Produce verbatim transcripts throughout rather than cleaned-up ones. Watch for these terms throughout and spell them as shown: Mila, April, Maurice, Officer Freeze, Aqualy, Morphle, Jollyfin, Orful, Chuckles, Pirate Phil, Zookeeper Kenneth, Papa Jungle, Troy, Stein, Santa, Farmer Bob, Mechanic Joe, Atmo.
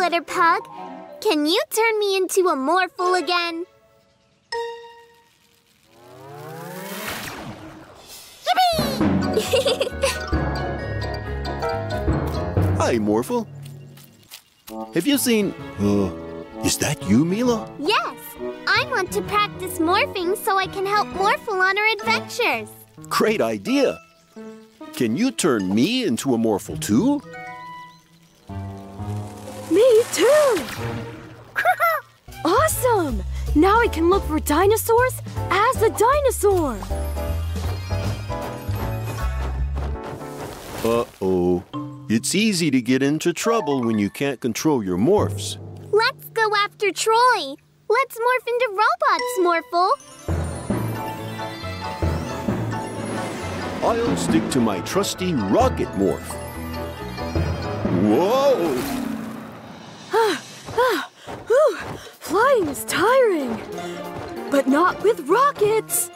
Litter Pug. Can you turn me into a Morphle again? Yippee! Hi, Morphle. Have you seen... Uh, is that you, Mila? Yes. I want to practice morphing so I can help Morphle on her adventures. Great idea. Can you turn me into a Morphle, too? Me, too! Awesome! Now I can look for dinosaurs as a dinosaur! Uh-oh. It's easy to get into trouble when you can't control your morphs. Let's go after Troy. Let's morph into robots, Morphle. I'll stick to my trusty rocket morph. Whoa! Ah, ah, whew. Flying is tiring, but not with rockets.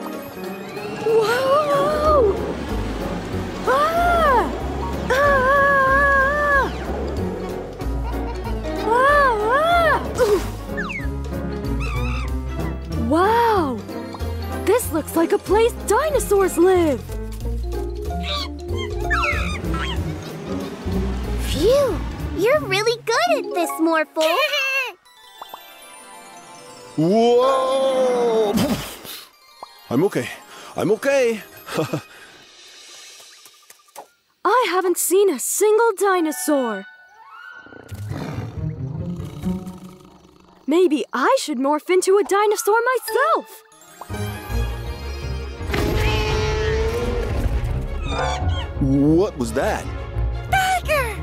Whoa! Ah! Ah! Ah! Ah! Oof. Wow! This looks like a place dinosaurs live! Phew! You're really good at this, Morphle! Whoa! I'm okay. I'm okay! I haven't seen a single dinosaur! Maybe I should morph into a dinosaur myself! What was that? Tiger!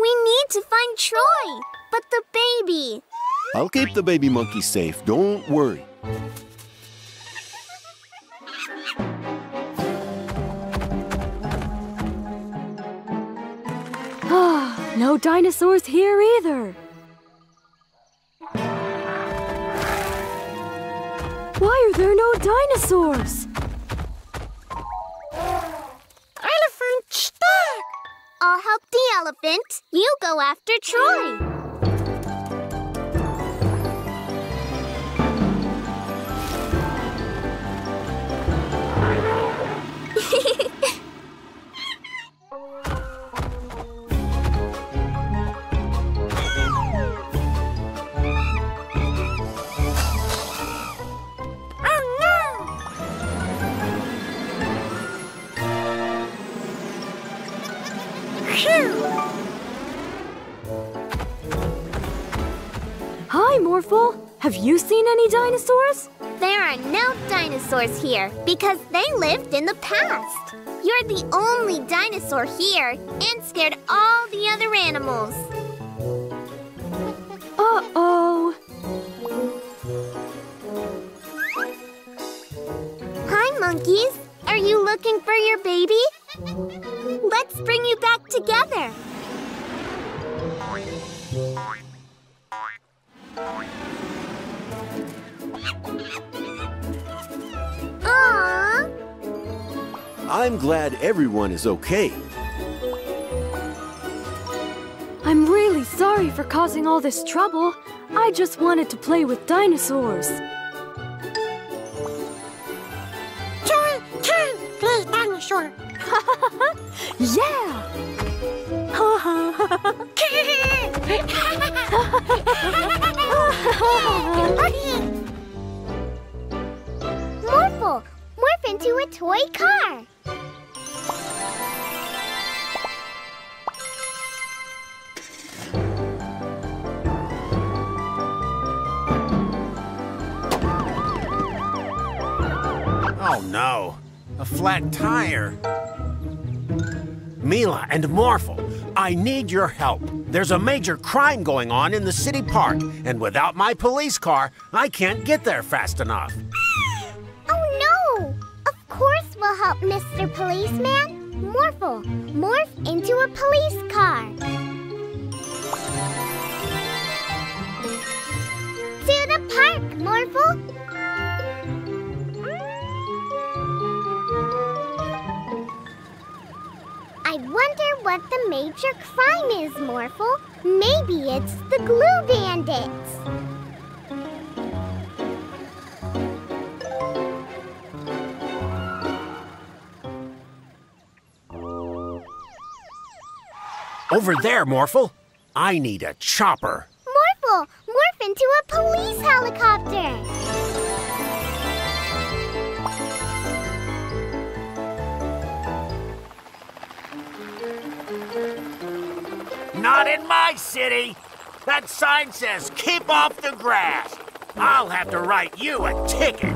We need to find Troy, but the baby... I'll keep the baby monkey safe, don't worry. Ah... No dinosaurs here either. Why are there no dinosaurs? Elephant stuck! I'll help the elephant. You go after Troy. Hi, Morphle. Have you seen any dinosaurs? There are no dinosaurs here because they lived in the past. You're the only dinosaur here and scared all the other animals. Uh-oh. Hi, monkeys. Are you looking for your baby? Let's bring you back together. Aww. I'm glad everyone is okay. I'm really sorry for causing all this trouble. I just wanted to play with dinosaurs. Joy can play dinosaur. Yeah! Morphle, morph into a toy car. Oh no, a flat tire. Mila and Morphle, I need your help. There's a major crime going on in the city park, and without my police car, I can't get there fast enough. Oh no! Of course we'll help, Mister Policeman. Morphle, morph into a police car. To the park, Morphle. I wonder what the major crime is, Morphle. Maybe it's the glue bandits. Over there, Morphle. I need a chopper. Morphle, morph into a police helicopter. Not in my city. That sign says, keep off the grass. I'll have to write you a ticket.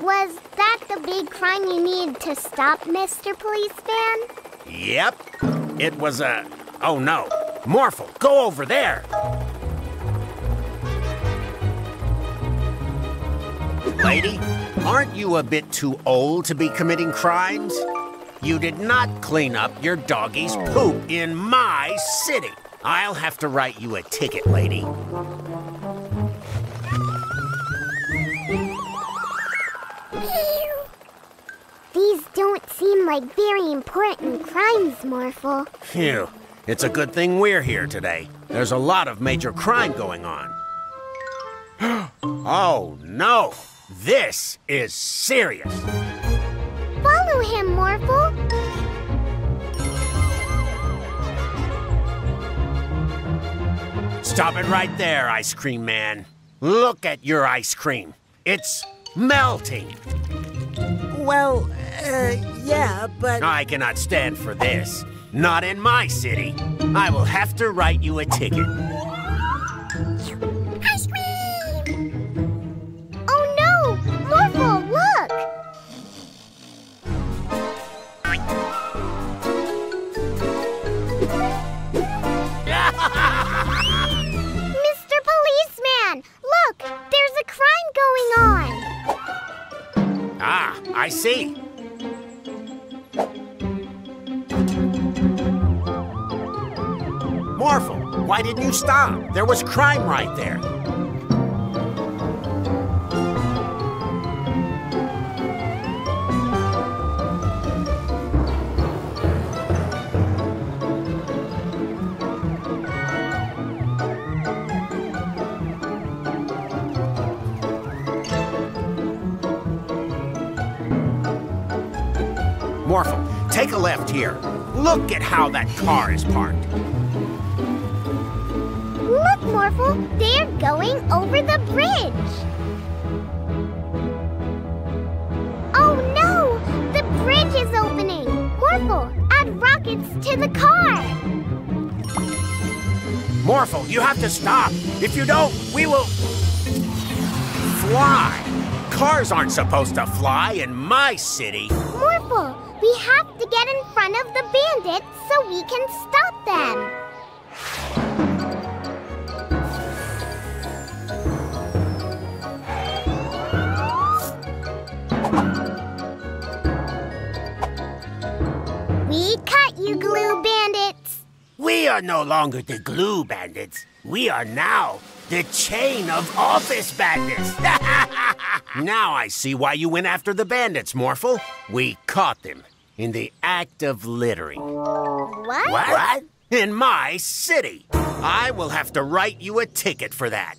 Was that the big crime you needed to stop, Mister Policeman? Yep. It was a... Oh, no. Morphle, go over there. Lady, aren't you a bit too old to be committing crimes? You did not clean up your doggy's poop in my city. I'll have to write you a ticket, lady. These don't seem like very important crimes, Morphle. Phew. It's a good thing we're here today. There's a lot of major crime going on. Oh, no. This is serious. Follow him, Morphle. Stop it right there, Ice Cream Man. Look at your ice cream. It's melting. Well, uh, yeah, but... I cannot stand for this. Not in my city. I will have to write you a ticket. Ice cream! Oh, no! Morphle, look! Mister Policeman, look, there's a crime going on. Ah, I see. Morphle, why didn't you stop? There was crime right there. Morphle, take a left here. Look at how that car is parked. Look, Morphle, they're going over the bridge. Oh no, the bridge is opening. Morphle, add rockets to the car. Morphle, you have to stop. If you don't, we will fly. Cars aren't supposed to fly in my city. Morphle. We have to get in front of the bandits so we can stop them. We caught you, Glue Bandits. We are no longer the Glue Bandits. We are now the Chain of Office Bandits. Now I see why you went after the bandits, Morphle. We caught them in the act of littering. What? What? What? In my city. I will have to write you a ticket for that.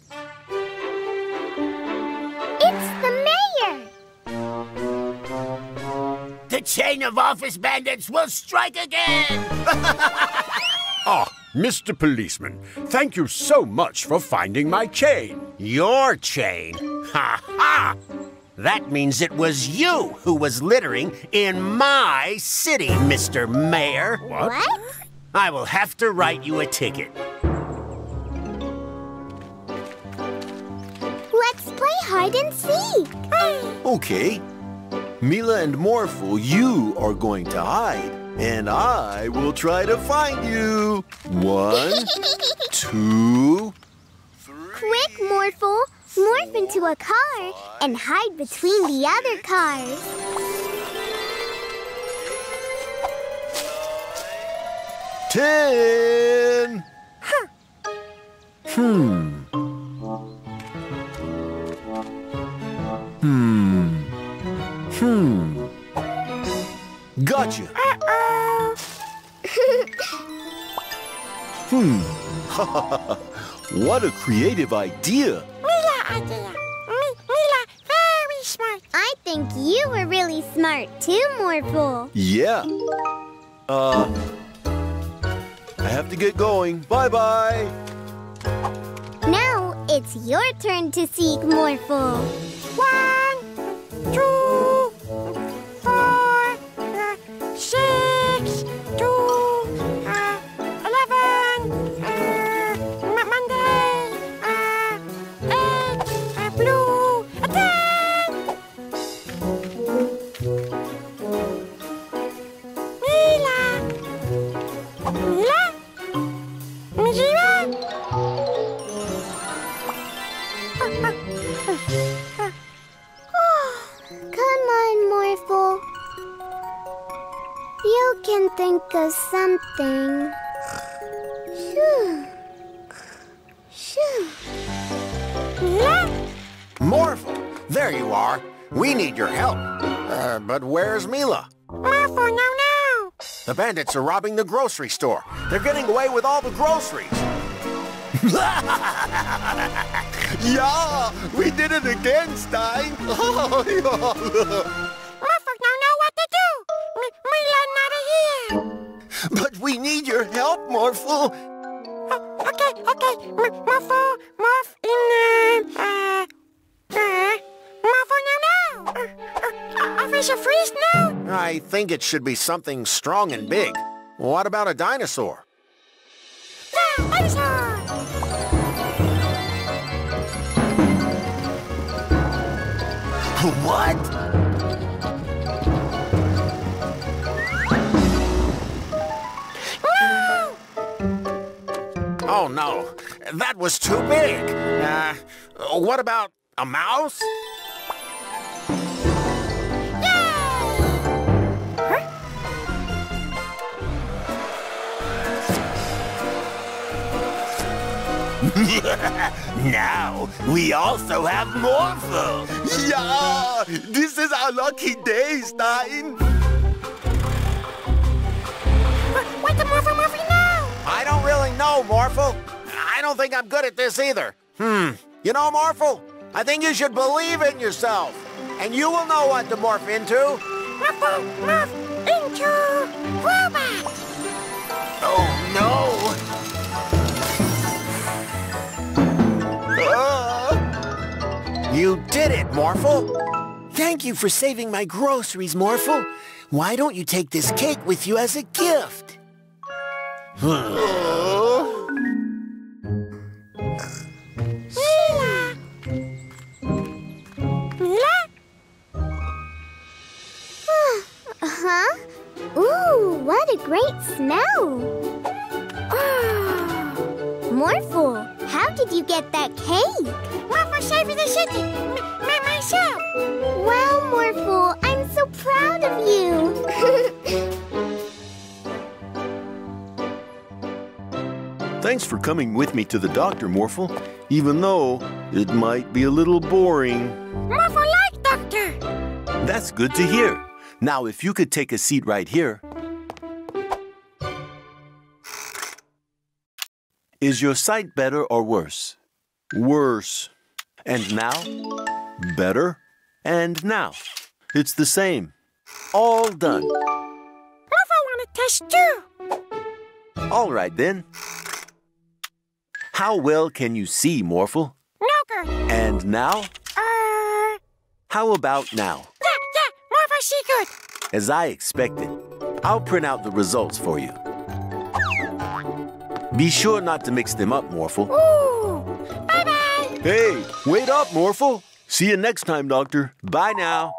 It's the mayor. The Chain of Office Bandits will strike again. Oh, Mister Policeman, thank you so much for finding my chain. Your chain? Ha ha! That means it was you who was littering in my city, Mister Mayor. What? What? I will have to write you a ticket. Let's play hide and seek. Okay. Mila and Morphle, you are going to hide, and I will try to find you. One, two, three. Quick, Morphle. Morph into a car and hide between the other cars. Ten! Huh. Hmm. Hmm. Hmm. Gotcha. Uh-oh. Hmm. What a creative idea. Mila idea. M Mila, very smart. I think you were really smart too, Morphle. Yeah. Uh, I have to get going. Bye-bye. Now it's your turn to seek, Morphle. One, two, four, uh, six, two, uh, eleven, uh, Monday, uh, eight, uh, blue, uh, ten. Mila, Mila, Mila. You can think of something. Morphle, there you are. We need your help. Uh, but where's Mila? Morphle, no, no. The bandits are robbing the grocery store. They're getting away with all the groceries. Yeah, we did it again, Stein. Morphle, no, no, what to do? Mila's not here. But we need your help, Morphle. Uh, okay, okay. M Morphle, Morph in, uh, uh, uh, Morphle, no, no. Uh, uh, Officer Freeze, no. I think it should be something strong and big. What about a dinosaur? The dinosaur! What? Oh, no. That was too big. Uh, what about a mouse? Yay! Huh? Now, we also have Morphle. Yeah! This is our lucky day, Stein. Wait, the Morphle, Morphle, no! I don't really know, Morphle. I don't think I'm good at this either. Hmm. You know, Morphle, I think you should believe in yourself. And you will know what to morph into. Morphle, morph into robot. Oh, no. Uh. You did it, Morphle. Thank you for saving my groceries, Morphle. Why don't you take this cake with you as a gift? Oh. Mila! Mila? Huh? Ooh, what a great smell! Oh. Morphle, how did you get that cake? Morphle saved the city, m m myself. Wow, Morphle, I'm so proud of you. Thanks for coming with me to the doctor, Morphle, even though it might be a little boring. Morphle like doctor! That's good to hear. Now, if you could take a seat right here. Is your sight better or worse? Worse. And now? Better. And now? It's the same. All done. Morphle want to test too. All right, then. How well can you see, Morphle? No good. And now? Uh... How about now? Yeah, yeah, Morphle, she good. As I expected. I'll print out the results for you. Be sure not to mix them up, Morphle. Ooh, bye-bye. Hey, wait up, Morphle. See you next time, Doctor. Bye now.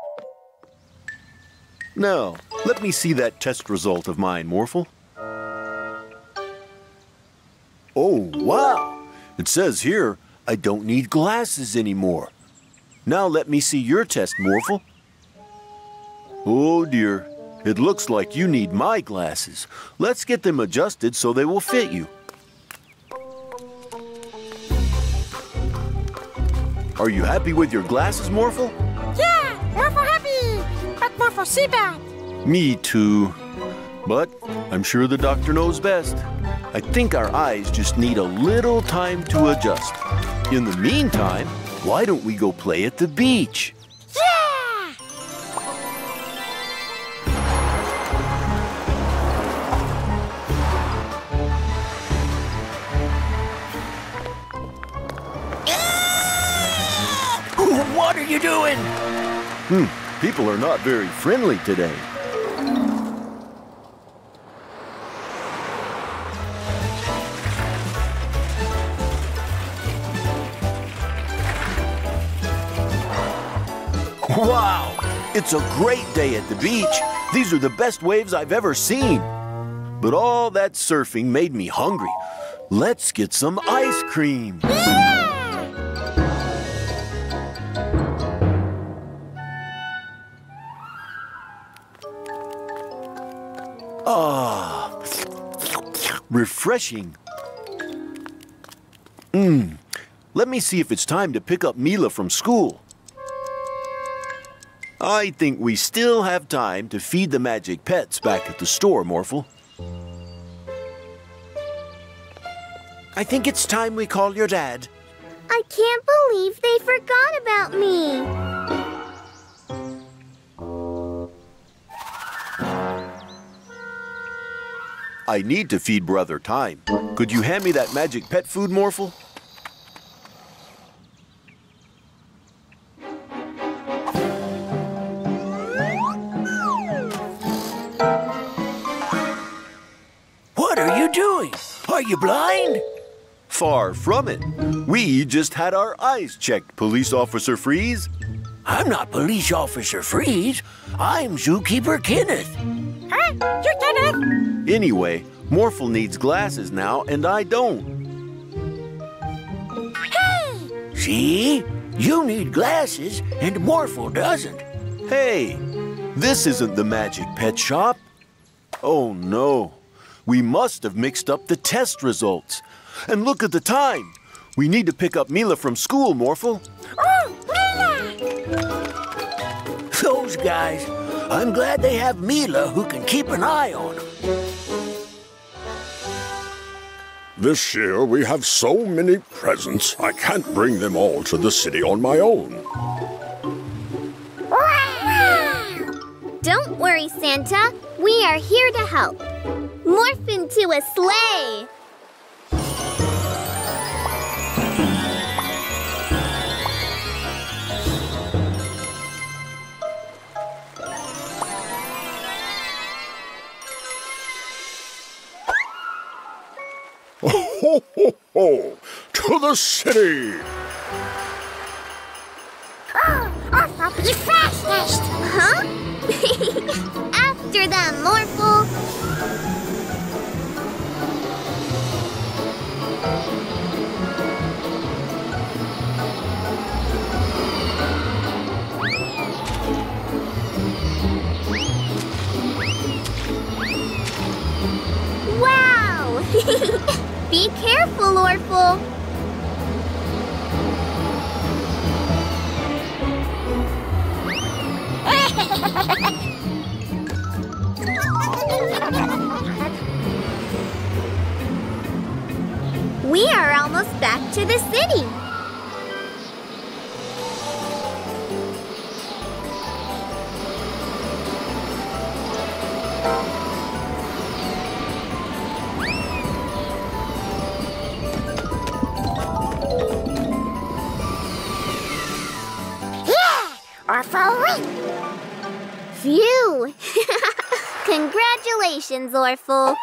Now, let me see that test result of mine, Morphle. Oh, wow! It says here, I don't need glasses anymore. Now let me see your test, Morphle. Oh dear, it looks like you need my glasses. Let's get them adjusted so they will fit you. Are you happy with your glasses, Morphle? Yeah, Morphle happy, but Morphle see bad. Me too. But I'm sure the doctor knows best. I think our eyes just need a little time to adjust. In the meantime, why don't we go play at the beach? Yeah! Yeah! Ooh, what are you doing? Hmm, people are not very friendly today. Wow! It's a great day at the beach. These are the best waves I've ever seen. But all that surfing made me hungry. Let's get some ice cream. Yeah! Ah, refreshing. Mmm. Let me see if it's time to pick up Mila from school. I think we still have time to feed the magic pets back at the store, Morphle. I think it's time we call your dad. I can't believe they forgot about me. I need to feed Brother Time. Could you hand me that magic pet food, Morphle? Are you blind? Far from it. We just had our eyes checked, Police Officer Freeze. I'm not Police Officer Freeze. I'm Zookeeper Kenneth. Huh? You're Kenneth? Anyway, Morphle needs glasses now, and I don't. Hey! See? You need glasses, and Morphle doesn't. Hey, this isn't the Magic Pet Shop. Oh, no. We must have mixed up the test results. And look at the time. We need to pick up Mila from school, Morphle. Oh, Mila! Those guys. I'm glad they have Mila who can keep an eye on them. This year we have so many presents, I can't bring them all to the city on my own. Don't worry, Santa. We are here to help. Morph into a sleigh! Ho, ho, ho! To the city! Oh, I'll be fastest! Huh? After them, Morphle! Wow! Be careful, Orful! We are almost back to the city. Phew! Congratulations, Orful.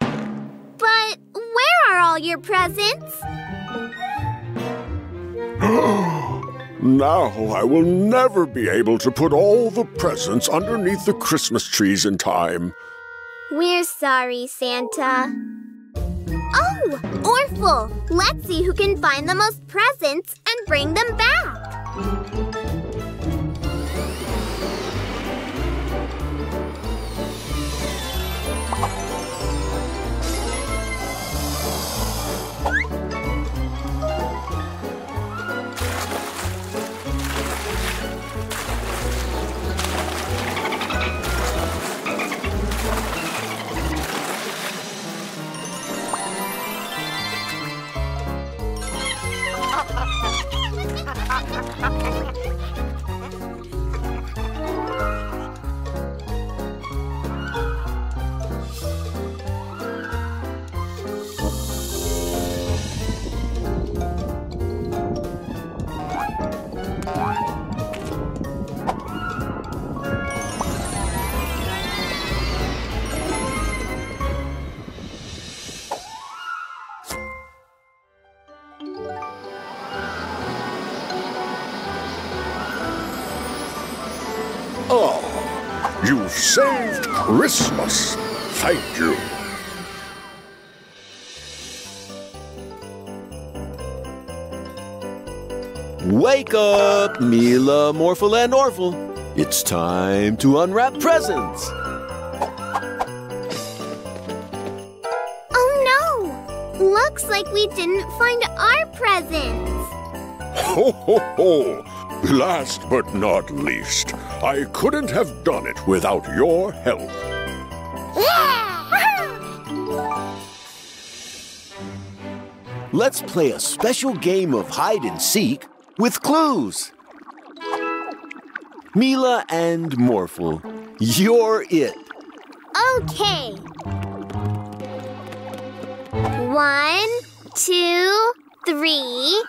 But where are all your presents? Now I will never be able to put all the presents underneath the Christmas trees in time. We're sorry, Santa. Oh, Orful! Let's see who can find the most presents and bring them back. You've saved Christmas. Thank you. Wake up, Mila, Morphle, and Orful. It's time to unwrap presents. Oh no! Looks like we didn't find our presents. Ho ho ho! Last but not least, I couldn't have done it without your help. Yeah! Let's play a special game of hide and seek with clues. Mila and Morphle, you're it. Okay. One, two, three.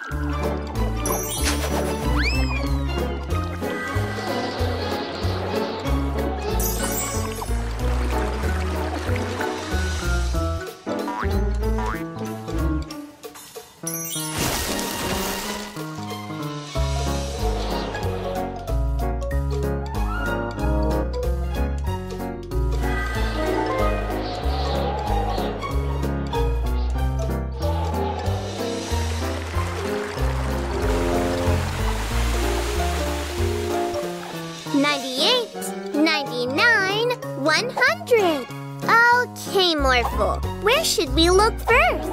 ninety-eight, ninety-nine, one hundred. Okay, Morphle, where should we look first?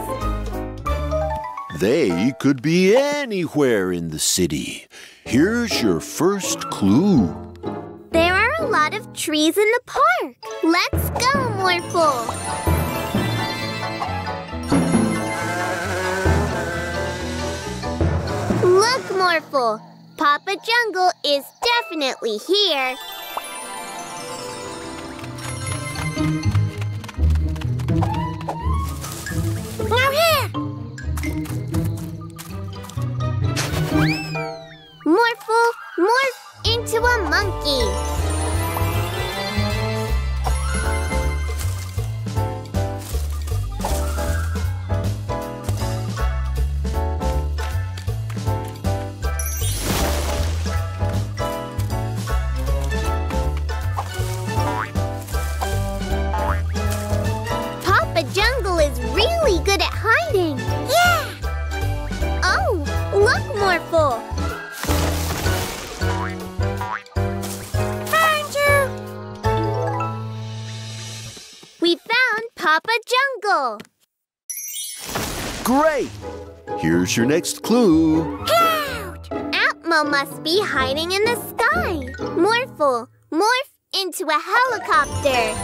They could be anywhere in the city. Here's your first clue. There are a lot of trees in the park. Let's go, Morphle. Look, Morphle. Papa Jungle is definitely here. Morphle, morph into a monkey. Papa Jungle is really good at hiding. Yeah! Oh, look, Morphle. Papa Jungle. Great! Here's your next clue. Cloud! Atmo must be hiding in the sky. Morphle, morph into a helicopter.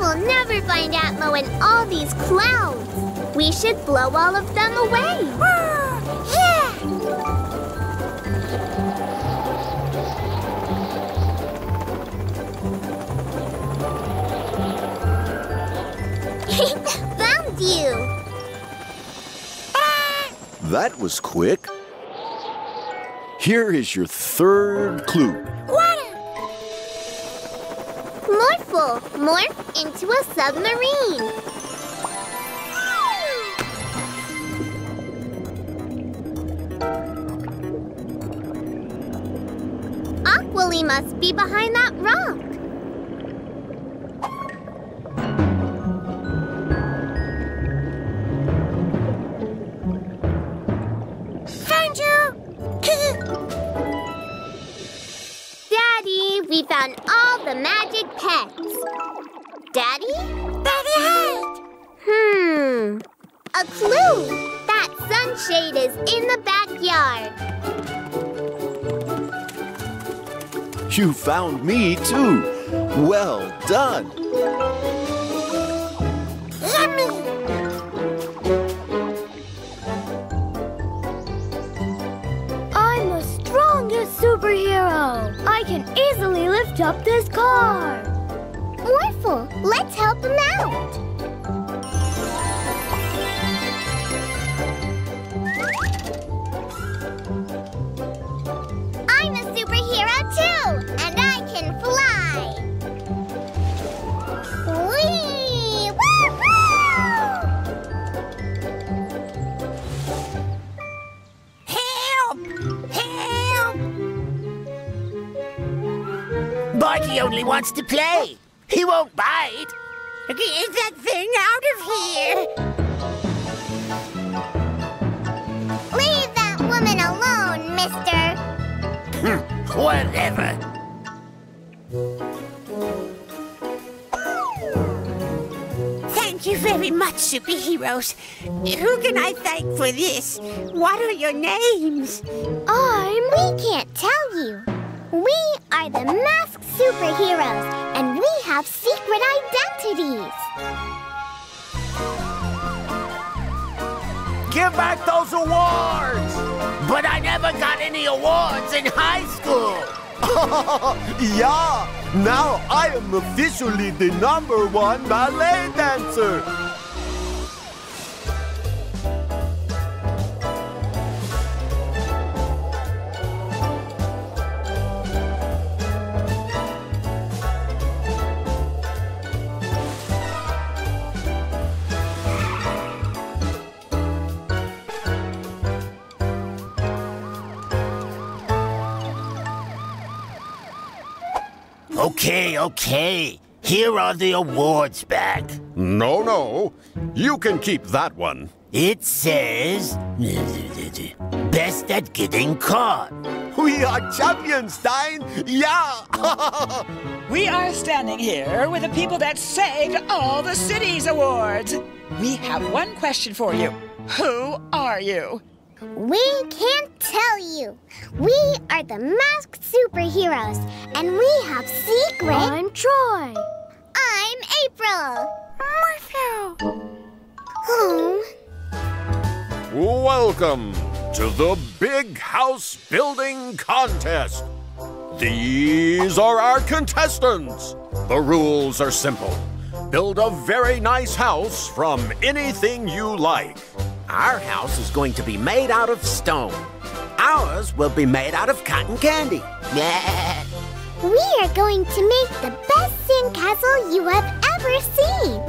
We'll never find Atmo in all these clouds. We should blow all of them away. Yeah! Found you! That was quick. Here is your third clue. Morphle, morph into a submarine. Aqualy must be behind that rock. Found you! Daddy, we found all the magic pets. Daddy? Daddy, hide! Hmm. A clue! That sunshade is in the backyard. You found me, too. Well done. Yummy! I'm the strongest superhero. I can easily lift up this car. Morphle, let's help him out. I'm a superhero. Barty only wants to play. He won't bite. Get that thing out of here. Leave that woman alone, mister. Whatever. Thank you very much, superheroes. Who can I thank for this? What are your names? Arm, we can't tell you. We are the masked superheroes, and we have secret identities. Give back those awards! But I never got any awards in high school. Yeah, now I am officially the number one ballet dancer. Okay, okay. Here are the awards back. No, no. You can keep that one. It says... best at getting caught. We are champions, Stein. Yeah! We are standing here with the people that saved all the city's awards. We have one question for you. Who are you? We can't tell you. We are the masked superheroes, and we have secret... I'm Troy. I'm April. Morphle. Oh. Welcome to the Big House Building Contest. These are our contestants. The rules are simple. Build a very nice house from anything you like. Our house is going to be made out of stone. Ours will be made out of cotton candy. We are going to make the best sandcastle you have ever seen.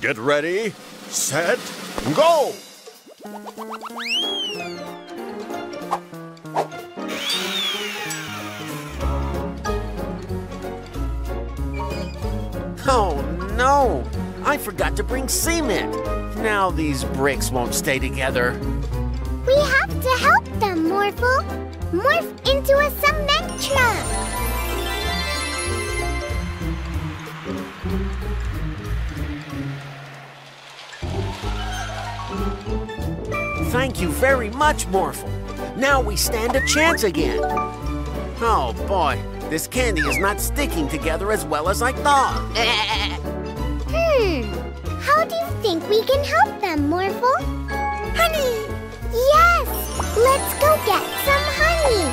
Get ready, set, go! Oh no! I forgot to bring cement. Now these bricks won't stay together. We have to help them, Morphle. Morph into a cement truck. Thank you very much, Morphle. Now we stand a chance again. Oh boy, this candy is not sticking together as well as I thought. Hmm. How do you think we can help them, Morphle? Honey! Yes! Let's go get some honey!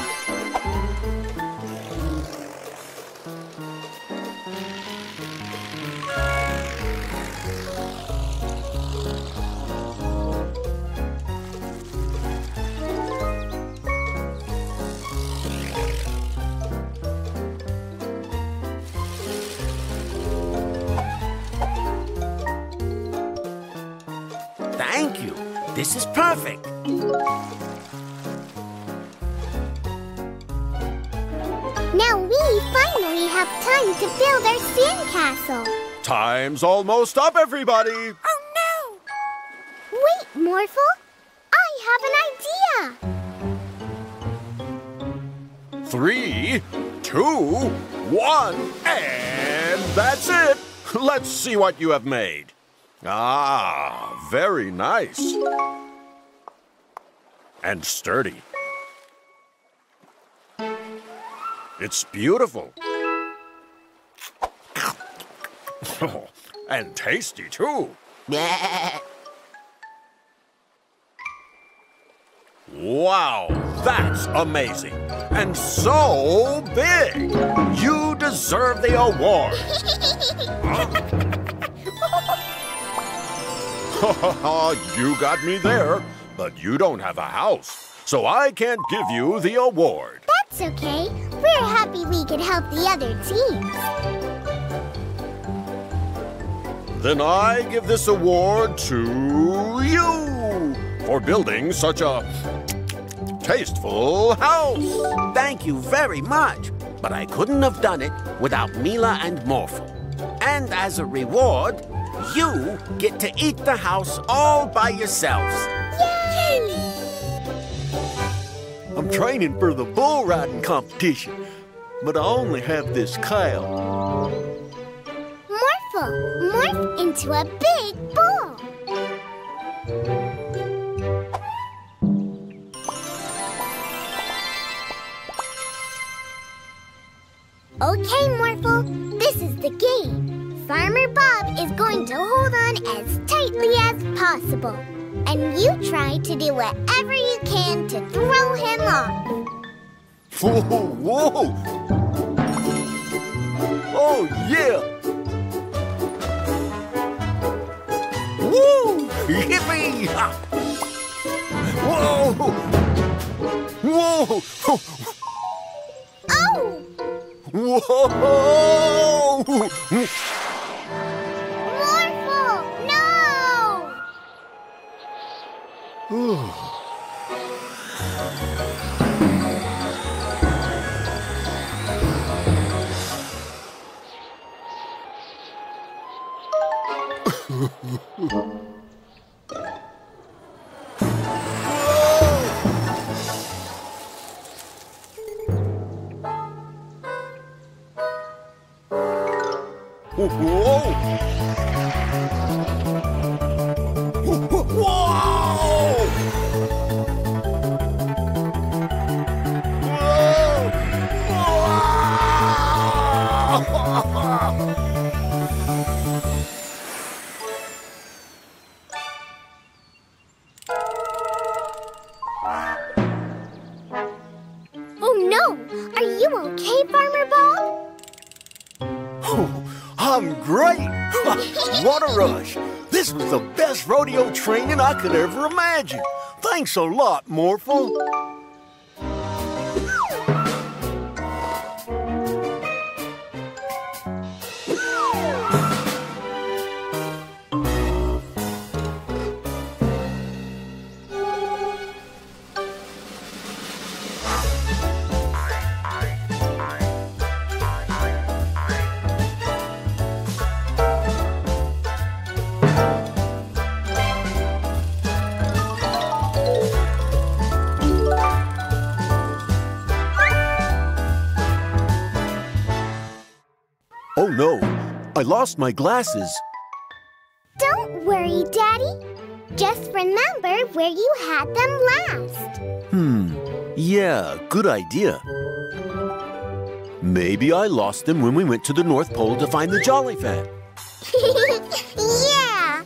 This is perfect. Now we finally have time to build our sandcastle. Time's almost up, everybody. Oh, no. Wait, Morphle. I have an idea. Three, two, one, and that's it. Let's see what you have made. Ah, very nice. And sturdy. It's beautiful. And tasty, too. Wow, that's amazing. And so big. You deserve the award. Huh? You got me there, but you don't have a house, so I can't give you the award. That's okay. We're happy we could help the other teams. Then I give this award to you for building such a tasteful house. Thank you very much. But I couldn't have done it without Mila and Morphle. And as a reward, you get to eat the house all by yourselves. Yay! I'm training for the bull riding competition, but I only have this cow. Morphle, morph into a big bull. Okay, Morphle, this is the game. Farmer Bob is going to hold on as tightly as possible. And you try to do whatever you can to throw him off. Whoa, whoa! Oh, yeah! Woo! Yippee! Whoa! Whoa! Oh! Whoa! Morphle, no! Whoa! Whoa! Oh no! Are you okay, Farmer Bob? Oh. I'm great! What a rush! This was the best rodeo training I could ever imagine. Thanks a lot, Morphle. Oh no, I lost my glasses. Don't worry, Daddy. Just remember where you had them last. Hmm, yeah, good idea. Maybe I lost them when we went to the North Pole to find the Jollyfin. Yeah!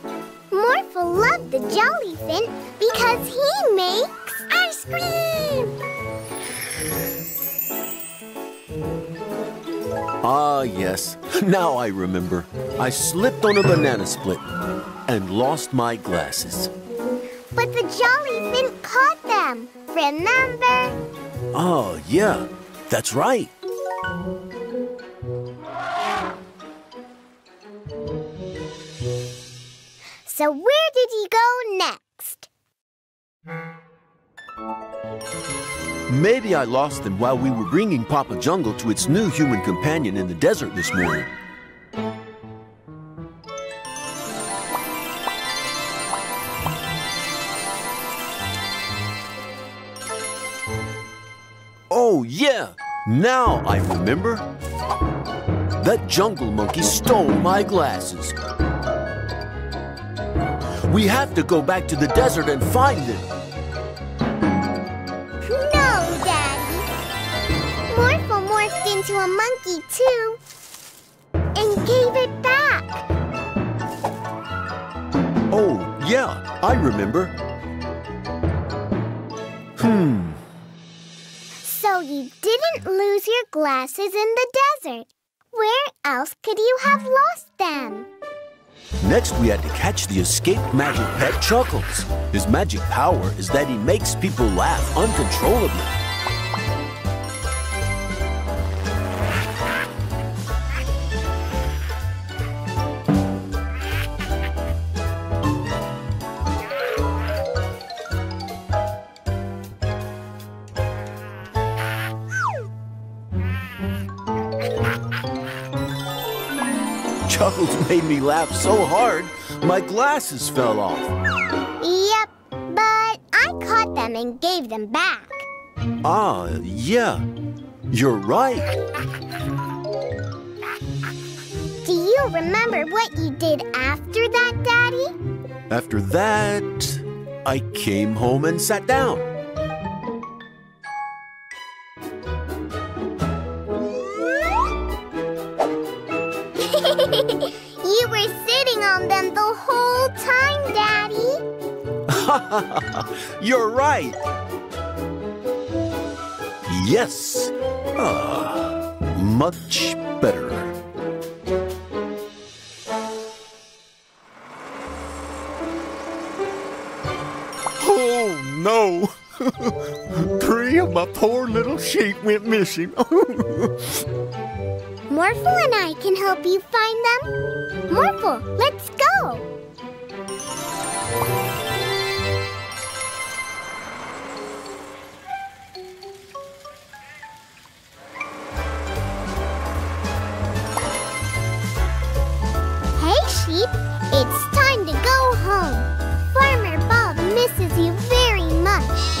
Morphle loved the Jollyfin because he makes ice cream! Ah, yes. Now I remember. I slipped on a banana split and lost my glasses. But the Jollyfin caught them, remember? Oh, yeah. That's right. So where did he go next? Maybe I lost them while we were bringing Papa Jungle to its new human companion in the desert this morning. Oh, yeah! Now I remember. That jungle monkey stole my glasses. We have to go back to the desert and find them. Morphle morphed into a monkey, too, and gave it back. Oh, yeah, I remember. Hmm. So you didn't lose your glasses in the desert. Where else could you have lost them? Next, we had to catch the escaped magic pet Chuckles. His magic power is that he makes people laugh uncontrollably. Chuckles made me laugh so hard, my glasses fell off. Yep, but I caught them and gave them back. Ah, yeah. You're right. Do you remember what you did after that, Daddy? After that, I came home and sat down. You were sitting on them the whole time, Daddy. You're right. Yes. Ah, much better. Oh, no. Three of my poor little sheep went missing. Morphle and I can help you find them. Morphle, let's go. Hey, sheep, it's time to go home. Farmer Bob misses you very much.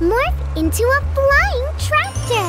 Morph into a flying tractor.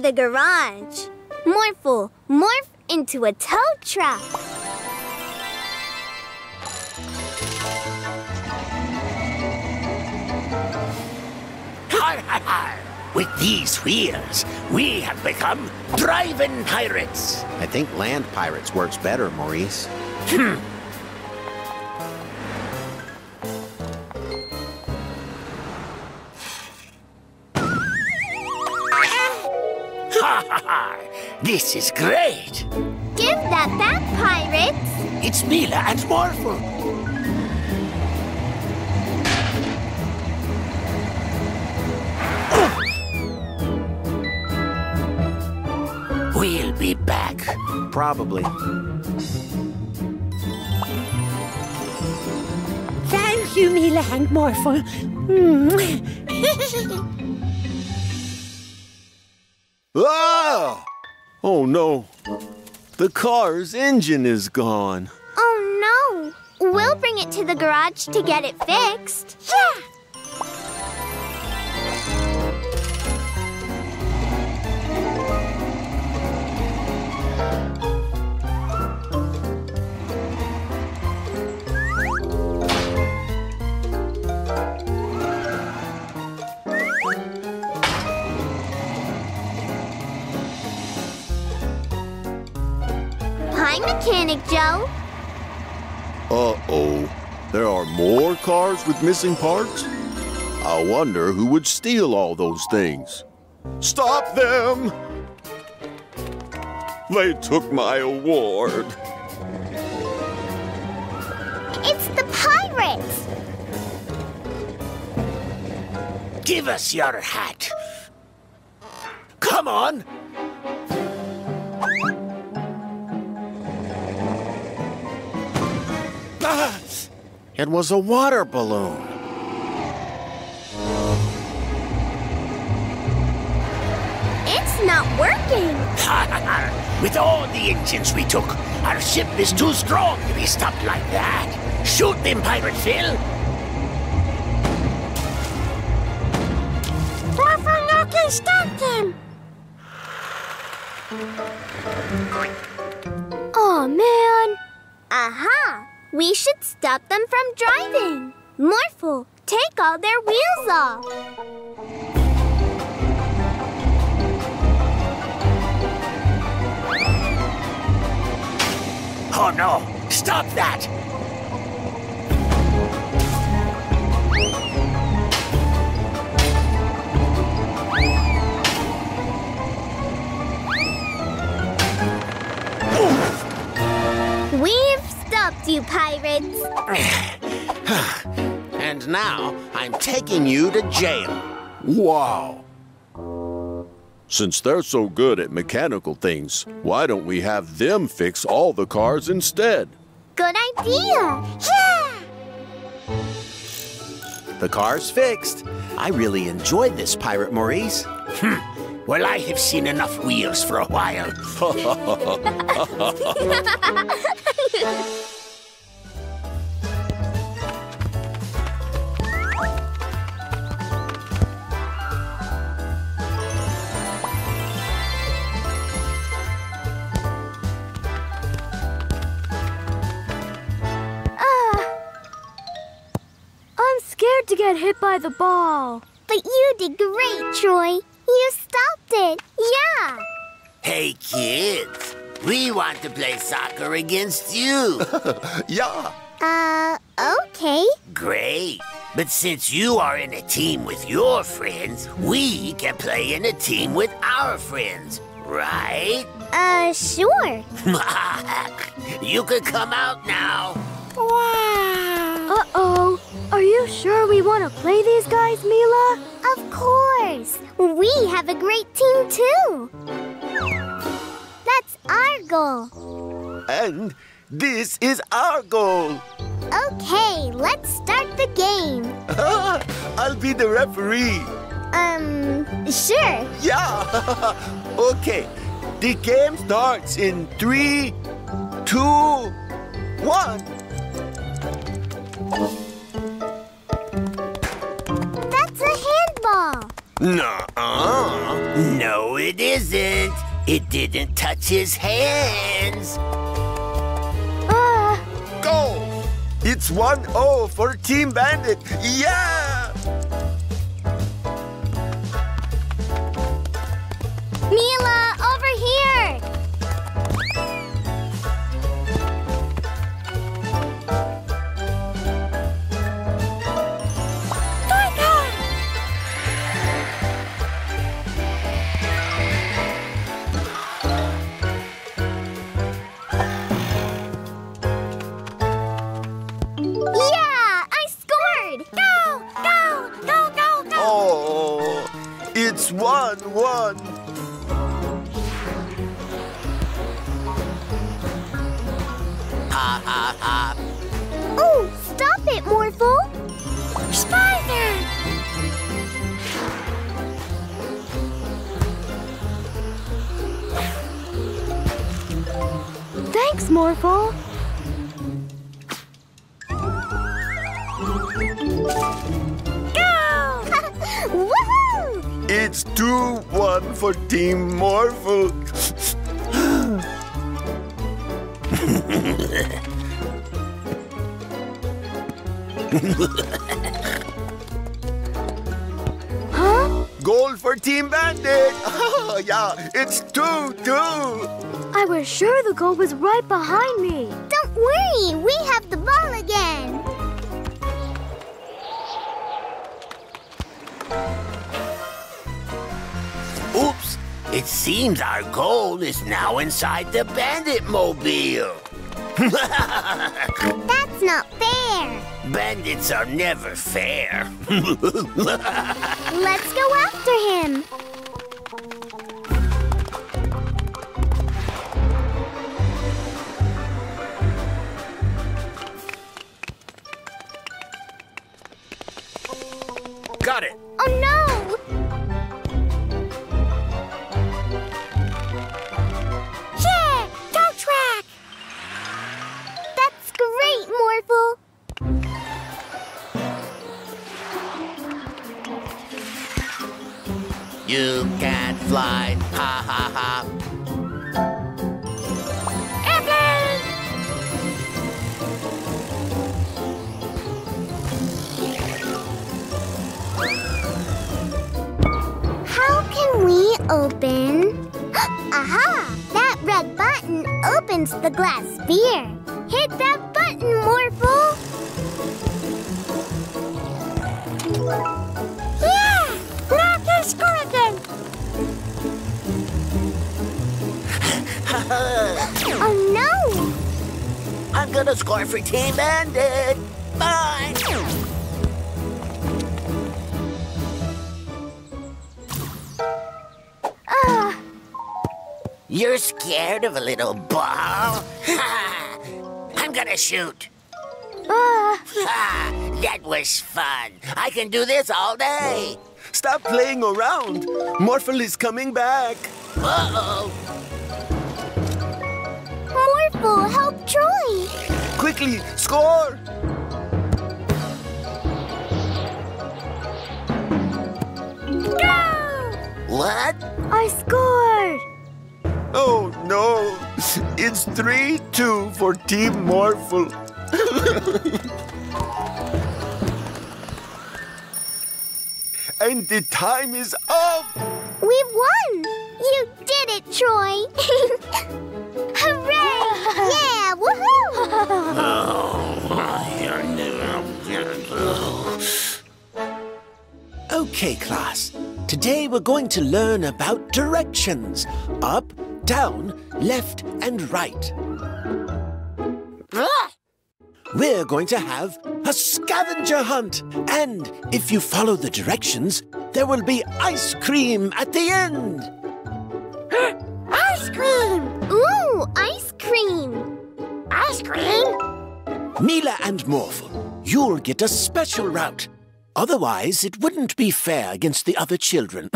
The garage. Morphle, morph into a tow truck. Hi, hi, hi. With these wheels, we have become driving pirates. I think land pirates works better, Maurice. Hmm. This is great! Give that back, pirates! It's Mila and Morphle! Oh. We'll be back. Probably. Thank you, Mila and Morphle. Ah! Oh, no. The car's engine is gone. Oh, no. We'll bring it to the garage to get it fixed. Yeah! Mechanic Joe. Uh-oh. There are more cars with missing parts? I wonder who would steal all those things. Stop them! They took my award. It's the pirates! Give us your hat. Come on! It was a water balloon. It's not working. With all the engines we took, our ship is too strong to be stopped like that. Shoot them, Pirate Phil. Orful can stop them. Oh, man. Aha! We should stop them from driving. Morphle, take all their wheels off. Oh, no. Stop that! We've stopped you, pirates. And now, I'm taking you to jail. Wow. Since they're so good at mechanical things, why don't we have them fix all the cars instead? Good idea. Yeah! The car's fixed. I really enjoyed this, Pirate Maurice. Hmm. Well, I have seen enough wheels for a while. uh, I'm scared to get hit by the ball. But you did great, Troy. You stopped it, yeah! Hey, kids, we want to play soccer against you. Yeah! Uh, okay. Great. But since you are in a team with your friends, we can play in a team with our friends, right? Uh, sure. You can come out now. Wow! Uh-oh. Are you sure we want to play these guys, Mila? Of course! We have a great team, too! That's our goal! And this is our goal! Okay, let's start the game! I'll be the referee! Um, sure! Yeah! Okay, the game starts in three, two, one! That's a handball! Nuh-uh. No, it isn't. It didn't touch his hands. Uh. Goal! It's one oh for Team Bandit. Yeah! Mila, over here! One, one. Ha, ha, ha. Oh, stop it, Morphle. Spider. Thanks, Morphle. Go! It's two one for Team Morphle. Huh? Goal for Team Bandit. Oh, yeah, it's two two. I was sure the goal was right behind me. Don't worry, we have the ball again. Oops! It seems our goal is now inside the Bandit Mobile. That's not fair. Bandits are never fair. Let's go after him. and fly. Ha ha ha. Airplane! How can we open? Aha! That red button opens the glass sphere. Hit that button, Morphle! Yeah! Now go score again! Oh no! I'm gonna score for Team Bandit! Bye! You're scared of a little ball? Ha! I'm gonna shoot. Uh. Ha! That was fun. I can do this all day. Stop playing around. Morphle is coming back. Uh-oh. Morphle, help Troy. Quickly, score. Go! What? I scored. Oh, no. It's three two for Team Morphle. And the time is up. We've won. You did it, Troy. Hooray. Yeah, woohoo. Okay, class. Today we're going to learn about directions. Up, down, left, and right. We're going to have a scavenger hunt. And if you follow the directions, there will be ice cream at the end. Ice cream! Ooh, ice cream! Ice cream? Mila and Morphle, you'll get a special route. Otherwise, it wouldn't be fair against the other children.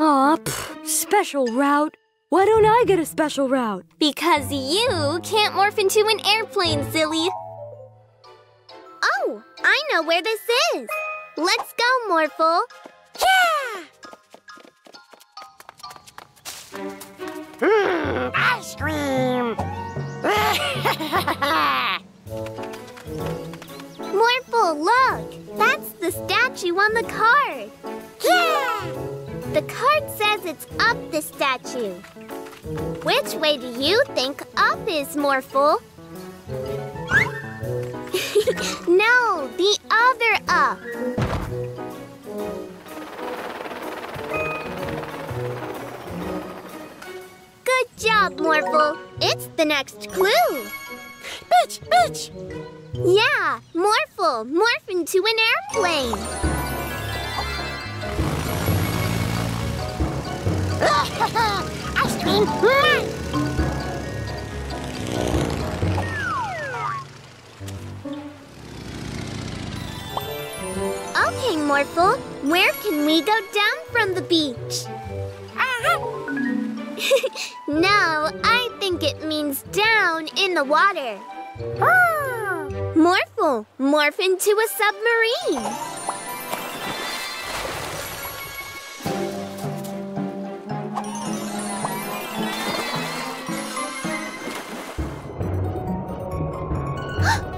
Aw, pff, special route. Why don't I get a special route? Because you can't morph into an airplane, silly. Oh, I know where this is. Let's go, Morphle. Yeah! Mm, ice cream! Morphle, look. That's the statue on the card. Yeah! The card says it's up the statue. Which way do you think up is, Morphle? No, the other up. Good job, Morphle. It's the next clue. Bitch, bitch. Yeah, Morphle, morph into an airplane. Ice cream! Okay, Morphle, where can we go down from the beach? Uh-huh. No, I think it means down in the water. Oh. Morphle, morph into a submarine.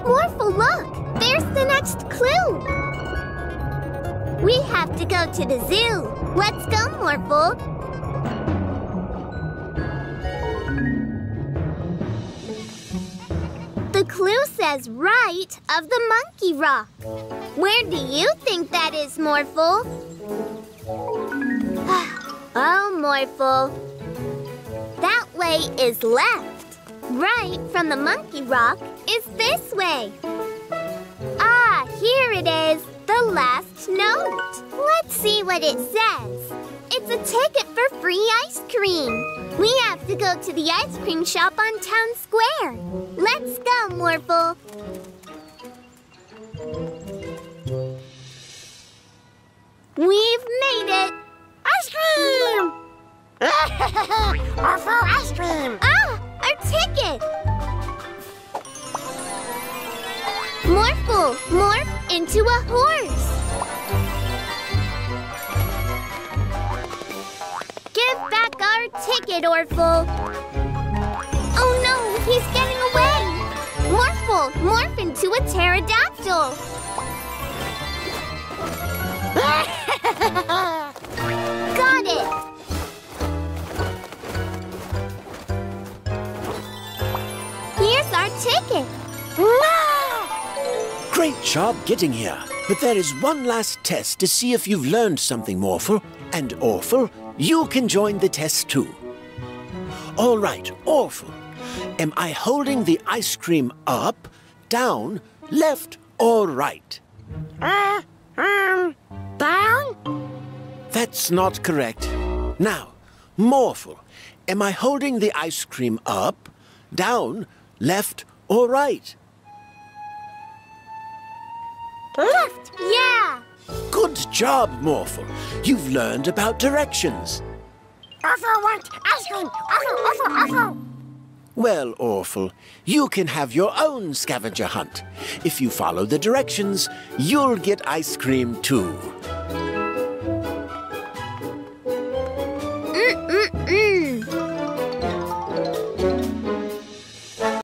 Morphle, look! There's the next clue! We have to go to the zoo. Let's go, Morphle. The clue says right of the monkey rock. Where do you think that is, Morphle? Oh, Morphle. That way is left. Right from the monkey rock is this way. Ah, here it is, the last note. Let's see what it says. It's a ticket for free ice cream. We have to go to the ice cream shop on Town Square. Let's go, Morphle. We've made it. Ice cream! Or for ice cream. Ah, our ticket. Morphle, morph into a horse. your ticket, Orful. Oh no, he's getting away. Morphle, morph into a pterodactyl. Got it. Here's our ticket. Great job getting here. But there is one last test to see if you've learned something, Morphle. And Orful, you can join the test too. All right, Orful. Am I holding the ice cream up, down, left, or right? Uh, um, down? That's not correct. Now, Morphle, am I holding the ice cream up, down, left, or right? Left! Yeah! Good job, Morphle. You've learned about directions. Orful wants ice cream! Orful, Orful, Orful! Well, Orful, you can have your own scavenger hunt. If you follow the directions, you'll get ice cream too.